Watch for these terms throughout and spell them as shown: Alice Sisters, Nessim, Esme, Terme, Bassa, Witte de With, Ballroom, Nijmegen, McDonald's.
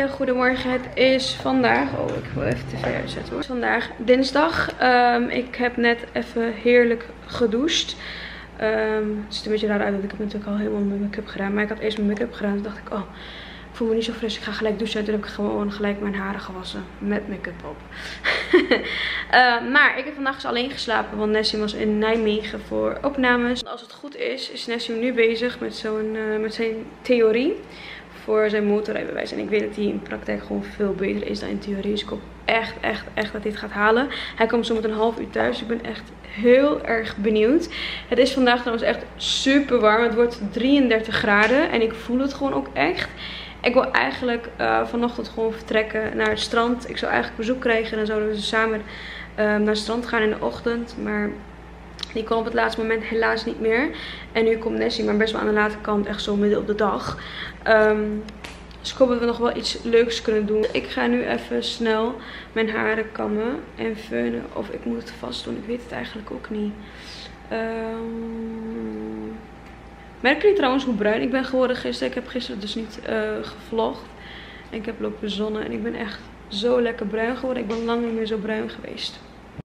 hele goede morgen. Het is vandaag... Oh, ik wil even tv uitzetten hoor. Vandaag dinsdag. Ik heb net even heerlijk gedoucht. Het ziet een beetje raar uit, want ik heb natuurlijk al helemaal mijn make-up gedaan. Maar ik had eerst mijn make-up gedaan. Toen dacht ik, oh, ik voel me niet zo fris. Ik ga gelijk douchen. Toen heb ik gewoon gelijk mijn haren gewassen. Met make-up op. Maar ik heb vandaag alleen geslapen. Want Nessim was in Nijmegen voor opnames. Als het goed is, is Nessim nu bezig met zijn theorie. Voor zijn motorrijbewijs. En ik weet dat hij in praktijk gewoon veel beter is dan in theorie. Dus ik hoop echt dat hij het gaat halen. Hij komt zo met een half uur thuis. Ik ben echt heel erg benieuwd. Het is vandaag trouwens echt super warm. Het wordt 33 graden. En ik voel het gewoon ook echt. Ik wil eigenlijk vanochtend gewoon vertrekken naar het strand. Ik zou eigenlijk bezoek krijgen. En dan zouden we samen naar het strand gaan in de ochtend. Maar... die kon op het laatste moment helaas niet meer. En nu komt Nessie, maar best wel aan de late kant. Echt zo midden op de dag. Dus ik hoop dat we nog wel iets leuks kunnen doen. Ik ga nu even snel mijn haren kammen en föhnen. Of ik moet het vast doen. Ik weet het eigenlijk ook niet. Merken jullie trouwens hoe bruin ik ben geworden gisteren? Ik heb gisteren dus niet gevlogd. Ik heb lopen zonnen. En ik ben echt zo lekker bruin geworden. Ik ben lang niet meer zo bruin geweest.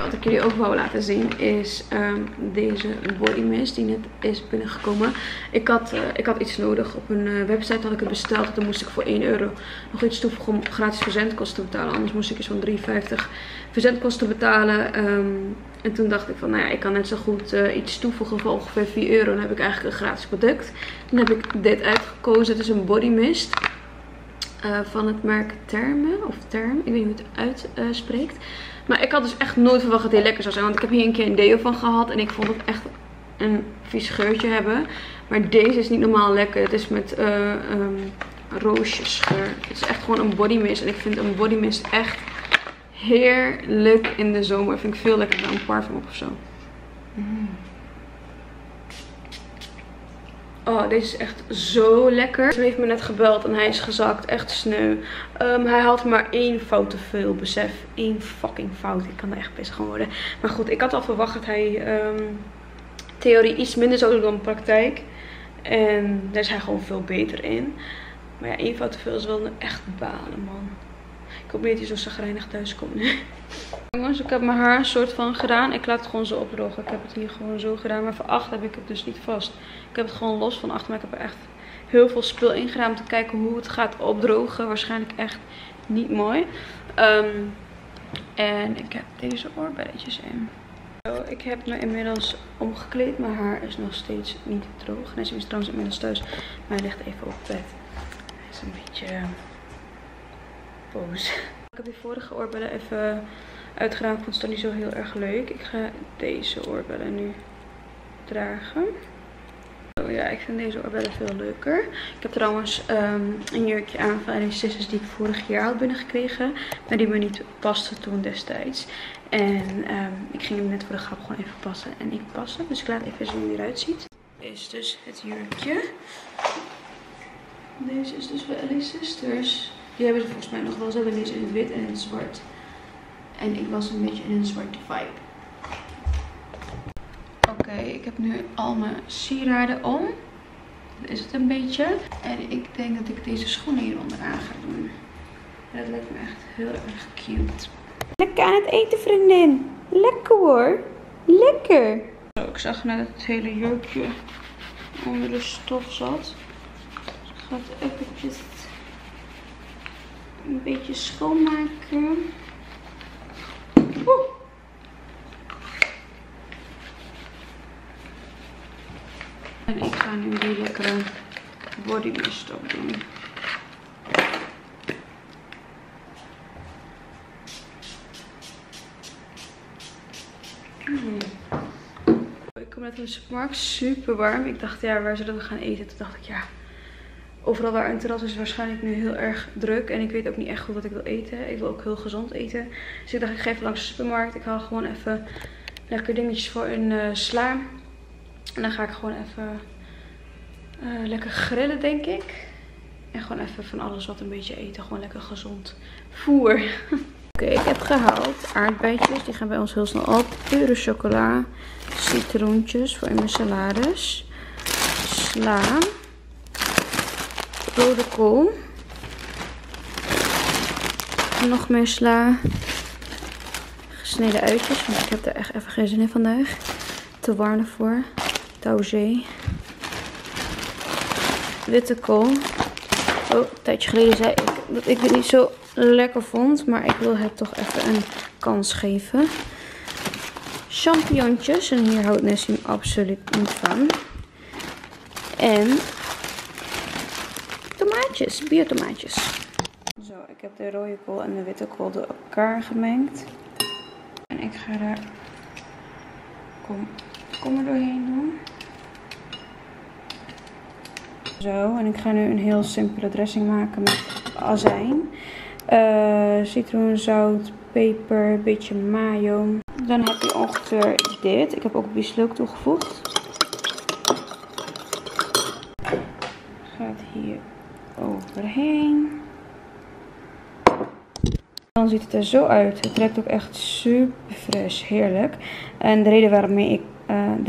Wat ik jullie ook wou laten zien is deze body mist die net is binnengekomen. Ik had iets nodig. Op een website had ik het besteld. Dan moest ik voor €1 nog iets toevoegen om gratis verzendkosten te betalen. Anders moest ik iets van €3,50 verzendkosten betalen. En toen dacht ik van, nou ja, ik kan net zo goed iets toevoegen voor ongeveer €4. Dan heb ik eigenlijk een gratis product. Dan heb ik dit uitgekozen. Het is een body mist. Van het merk Terme. Of Terme. Ik weet niet hoe het uitspreekt. Maar ik had dus echt nooit verwacht dat dit lekker zou zijn. Want ik heb hier een keer een deo van gehad. En ik vond het echt een vies geurtje hebben. Maar deze is niet normaal lekker. Het is met roosjesgeur. Het is echt gewoon een body mist. En ik vind een body mist echt heerlijk in de zomer. Vind ik veel lekkerder dan een parfum op of zo. Oh, deze is echt zo lekker. Ze heeft me net gebeld en hij is gezakt. Echt sneu. Hij had maar 1 fout te veel, besef. 1 fucking fout. Ik kan er echt pissig van worden. Maar goed, ik had al verwacht dat hij theorie iets minder zou doen dan praktijk. En daar is hij gewoon veel beter in. Maar ja, 1 fout te veel is wel een echt balen, man. Ik hoop niet dat hij zo chagrijnig thuis komt nu. Jongens, ik heb mijn haar een soort van gedaan. Ik laat het gewoon zo opdrogen. Ik heb het hier gewoon zo gedaan. Maar van achter heb ik het dus niet vast. Ik heb het gewoon los van achter. Maar ik heb er echt heel veel spul in gedaan om te kijken hoe het gaat opdrogen. Waarschijnlijk echt niet mooi. En ik heb deze oorbelletjes in. Zo, ik heb me inmiddels omgekleed. Mijn haar is nog steeds niet droog. Nee, ze is trouwens inmiddels thuis. Maar hij ligt even op bed. Hij is een beetje... boos. Ik heb die vorige oorbellen even... uitgedaan, vond het dan niet zo heel erg leuk. Ik ga deze oorbellen nu dragen. Oh ja, ik vind deze oorbellen veel leuker. Ik heb trouwens een jurkje aan van Alice Sisters die ik vorig jaar had binnengekregen. Maar die me niet paste toen destijds. En ik ging hem net voor de grap gewoon even passen. En ik pas hem, dus ik laat even zien hoe hij eruit ziet. Dit is dus het jurkje. Deze is dus van Alice Sisters. Die hebben ze volgens mij nog wel. Ze hebben deze in het wit en in het zwart. En ik was een beetje in een zwarte vibe. Oké, ik heb nu al mijn sieraden om. Dat is het een beetje. En ik denk dat ik deze schoenen hieronder aan ga doen. Dat lijkt me echt heel erg cute. Lekker aan het eten, vriendin. Lekker hoor. Lekker. Zo, ik zag net dat het hele jurkje onder de stof zat. Dus ik ga het eventjes een beetje schoonmaken. Oeh. En ik ga nu die lekkere body mist op doen. Ik kom net van de supermarkt, super warm. Ik dacht, ja, waar zullen we gaan eten? Toen dacht ik, ja, overal waar een terras is waarschijnlijk nu heel erg druk. En ik weet ook niet echt goed wat ik wil eten. Ik wil ook heel gezond eten. Dus ik dacht, ik ga even langs de supermarkt. Ik haal gewoon even lekker dingetjes voor een sla. En dan ga ik gewoon even lekker grillen, denk ik. En gewoon even van alles wat een beetje eten. Gewoon lekker gezond voer. Oké, ik heb gehaald aardbeidjes. Die gaan bij ons heel snel op. Pure chocola. Citroentjes voor in mijn salades. Sla. Rode kool, even nog meer sla. Gesneden uitjes, want ik heb er echt even geen zin in vandaag. Te warm ervoor. Tauzé. Witte kool. Oh, een tijdje geleden zei ik dat ik dit niet zo lekker vond. Maar ik wil het toch even een kans geven. Champignons. En hier houdt Nessim absoluut niet van. En tomaatjes, biertomaatjes. Zo, ik heb de rode kool en de witte kool door elkaar gemengd. En ik ga daar komkommer doorheen doen. Zo, en ik ga nu een heel simpele dressing maken met azijn. Citroen, zout, peper, een beetje mayo. Dan heb je ongeveer dit. Ik heb ook bieslook toegevoegd. Gaat hier overheen. Dan ziet het er zo uit. Het trekt ook echt super fris. Heerlijk. En de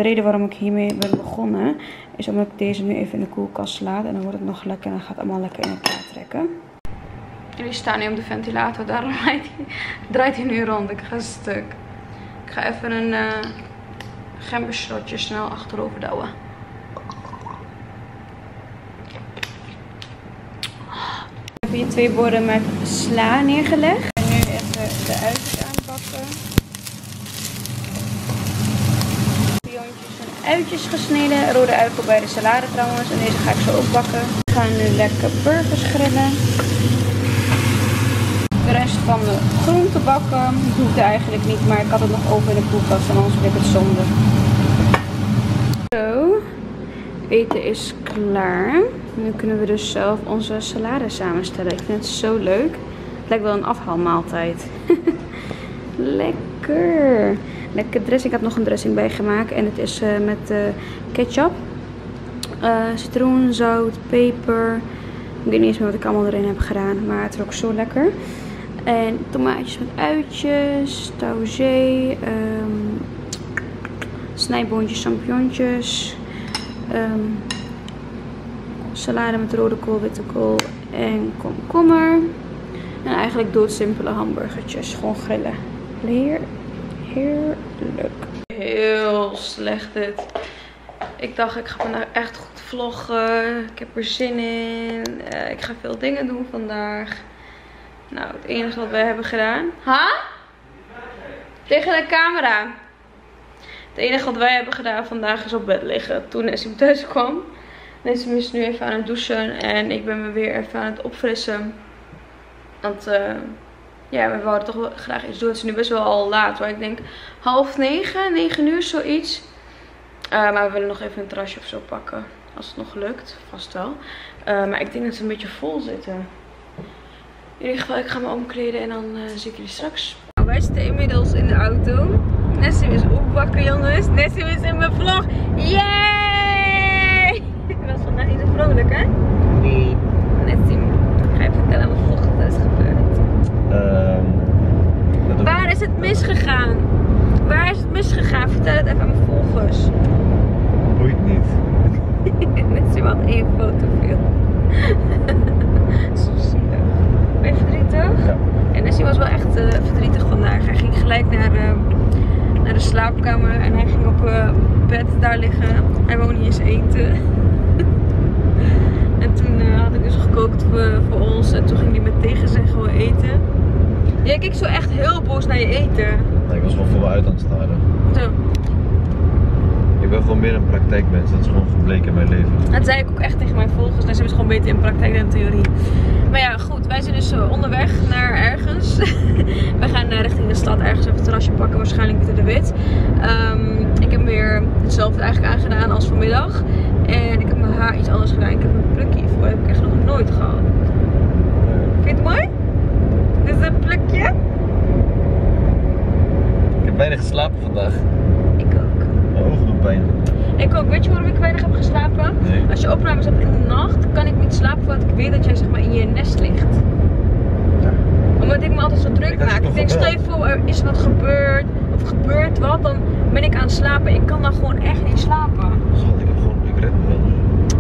reden waarom ik hiermee ben begonnen is omdat ik deze nu even in de koelkast laat. En dan wordt het nog lekker en dan gaat het allemaal lekker in elkaar trekken. Jullie staan nu op de ventilator. Daarom draait hij nu rond. Ik ga stuk. Ik ga even een gemberschrotje snel achterover douwen. Ik heb hier twee borden met sla neergelegd. En nu even de uitjes aanpakken. Piontjes en uitjes gesneden. Rode uikel bij de salade trouwens. En deze ga ik zo opbakken. We gaan nu lekker burgers grillen. Van de groente bakken. Dat hoefde eigenlijk niet, maar ik had het nog open in de koelkast en anders werd het zonde. Zo, eten is klaar. Nu kunnen we dus zelf onze salade samenstellen. Ik vind het zo leuk. Het lijkt wel een afhaalmaaltijd. Lekker. Lekker dressing. Ik heb nog een dressing bij gemaakt en het is met ketchup, citroen, zout, peper. Ik weet niet eens meer wat ik allemaal erin heb gedaan, maar het rook zo lekker. En tomaatjes met uitjes, tauzé, snijboontjes, champignons, salade met rode kool, witte kool en komkommer. En eigenlijk doodsimpele hamburgertjes, gewoon grillen. Heerlijk. Heel slecht dit. Ik dacht ik ga vandaag echt goed vloggen, ik heb er zin in, ik ga veel dingen doen vandaag. Nou, het enige wat wij hebben gedaan... Tegen de camera. Het enige wat wij hebben gedaan vandaag is op bed liggen. Toen Nessim thuis kwam. Nessim is nu even aan het douchen. En ik ben me weer even aan het opfrissen. Want ja, we wilden toch wel graag iets doen. Het is nu best wel al laat. Maar ik denk 8:30, 9 uur zoiets. Maar we willen nog even een terrasje of zo pakken. Als het nog lukt. Vast wel. Maar ik denk dat ze een beetje vol zitten. In ieder geval, ik ga me omkleden en dan zie ik jullie straks. Nou, wij zitten inmiddels in de auto. Nessim is ook wakker, jongens. Nessim is in mijn vlog. Yay! Ik was vandaag niet zo vrolijk, hè? Nee. Nessim, ga je vertellen wat vanochtend is gebeurd? Waar is het misgegaan? Waar is het misgegaan? Vertel het even aan mijn volgers. Boeit niet. Nessim had één foto veel. Ben je verdrietig? Ja. En Nessim was wel echt verdrietig vandaag. Hij ging gelijk naar de slaapkamer en hij ging op bed daar liggen. Hij wou niet eens eten. En toen had ik dus gekookt voor ons en toen ging hij met tegenzin gewoon eten. Jij keek zo echt heel boos naar je eten. Nee, ik was wel vooruit aan het staren. Zo. Ik ben gewoon meer een praktijkmens, dat is gewoon gebleken in mijn leven. Dat zei ik ook echt tegen mijn volgers, nou, ze is gewoon beter in praktijk dan in theorie. Maar ja, goed, wij zijn dus onderweg naar ergens. Wij gaan richting de stad ergens even een terrasje pakken, waarschijnlijk Witte de With. Ik heb weer hetzelfde eigenlijk aangedaan als vanmiddag. En ik heb mijn haar iets anders gedaan, ik heb een plukje hiervoor, heb ik echt nog nooit gehad. Vind je het mooi? Dit is een plukje. Ik heb weinig geslapen vandaag. Ik ook. Weet je waarom ik weinig heb geslapen? Nee. Als je opnames hebt in de nacht, kan ik niet slapen want ik weet dat jij zeg maar in je nest ligt. Ja. Omdat ik me altijd zo druk maak. Ik denk, stel je voor, er is wat gebeurd of gebeurt wat, dan ben ik aan het slapen. Ik kan dan gewoon echt niet slapen. Schat, ik heb gewoon een ritme.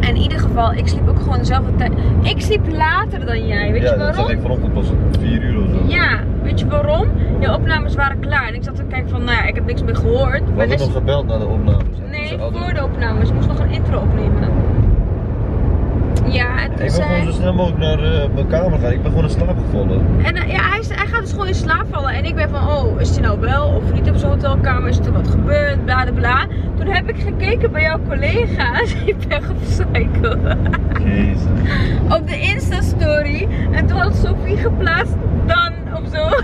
En in ieder geval, ik sliep ook gewoon dezelfde tijd. Ik sliep later dan jij, weet je waarom? Ja, dat zat ik vanochtend pas 4 uur of zo. Ja. daarna, weet je waarom? Je opnames waren klaar en ik zat te kijken van, nou ja, ik heb niks meer gehoord. We hadden toch gebeld naar de opnames? Nee, voor de opnames. Ik moest nog een intro opnemen. Ja, en toen ik ben gewoon zo snel mogelijk naar mijn kamer gaan. Ik ben gewoon in slaap gevallen. En ja, hij gaat dus gewoon in slaap vallen. En ik ben van, oh, is hij nou wel of niet op zijn hotelkamer? Is er wat gebeurd? Bla, bla, bla. Toen heb ik gekeken bij jouw collega's. Ik ben gecycled. Jezus. Op de Insta-story. En toen had Sophie geplaatst dan of zo.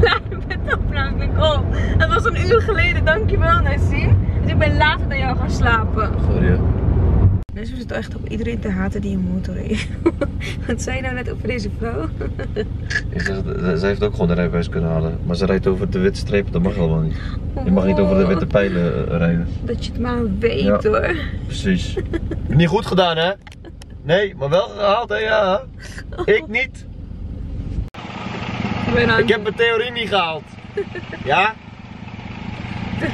Klaar met de opname. Ik denk, oh, dat was een uur geleden. Dankjewel, Nessim. Dus ik ben later dan jou gaan slapen. Sorry. Dus we zitten echt op iedereen te haten die een motor heeft. Wat zei je nou net over deze vrouw? Zij heeft ook gewoon de rijbewijs kunnen halen. Maar ze rijdt over de witte strepen, dat mag helemaal niet. Je mag niet over de witte pijlen rijden. Dat je het maar weet, ja, hoor. Precies. Niet goed gedaan, hè? Nee, maar wel gehaald, hè? Ja. Ik niet. Ik heb mijn theorie niet gehaald. Ja?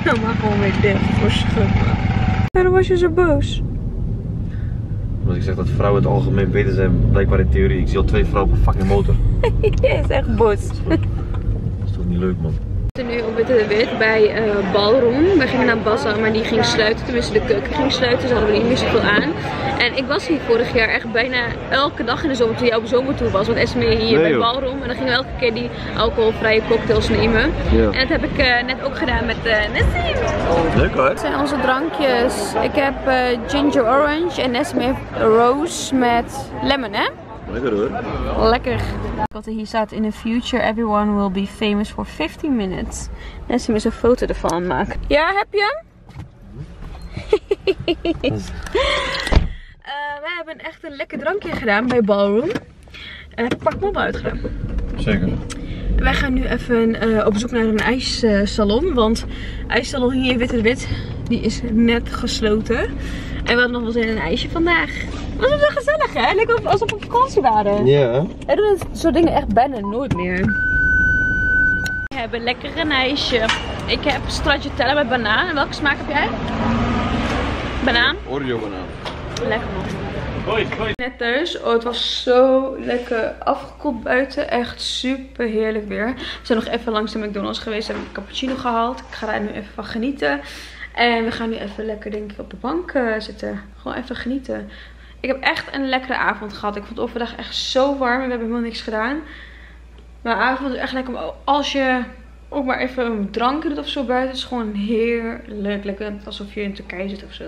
Dan mag gewoon weer dicht voor schummen. Waarom was je zo boos? Omdat ik zeg dat vrouwen het algemeen beter zijn, blijkbaar in theorie. Ik zie al twee vrouwen op een fucking motor. Jij is echt boos. Dat is toch niet leuk, man. We zitten nu op Witte de With bij Ballroom. Wij gingen naar Bassa, maar die ging sluiten. Tenminste, de keuken ging sluiten, dus hadden we niet meer zoveel aan. En ik was hier vorig jaar echt bijna elke dag in de zomer toen jij op zomer toe was. Want Esme hier bij Ballroom. En dan gingen we elke keer die alcoholvrije cocktails nemen. Ja. En dat heb ik net ook gedaan met Nessim. Oh, leuk hoor. Dit zijn onze drankjes. Ik heb ginger orange en Esme heeft rose met lemon, hè? Lekker hoor. Lekker. Wat er hier staat, in the future everyone will be famous for 15 minutes. Nessim is een foto ervan maken. Ja, heb je hem? Wij hebben echt een lekker drankje gedaan bij Ballroom. En heb ik pakmobile uitgedaan. Zeker. Wij gaan nu even op zoek naar een ijssalon. Want ijssalon hier in Witte de With, die is net gesloten. En we hadden nog wel zin in een ijsje vandaag. Was het wel gezellig, hè? Het leek alsof we op vakantie waren. Ja. En doen soort dingen echt bijna nooit meer. We hebben lekker een ijsje. Ik heb stracciatella met banaan. En welke smaak heb jij? Banaan? Oreo banaan. Lekker man. Net thuis. Oh, het was zo lekker afgekoeld buiten. Echt super heerlijk weer. We zijn nog even langs de McDonald's geweest. Hebben een cappuccino gehaald. Ik ga daar nu even van genieten. En we gaan nu even lekker, denk ik, op de bank zitten. Gewoon even genieten. Ik heb echt een lekkere avond gehad. Ik vond het overdag echt zo warm en we hebben helemaal niks gedaan. Maar avond is echt lekker. Als je ook maar even een drankje doet of zo buiten, is het gewoon heerlijk. Lekker alsof je in Turkije zit of zo.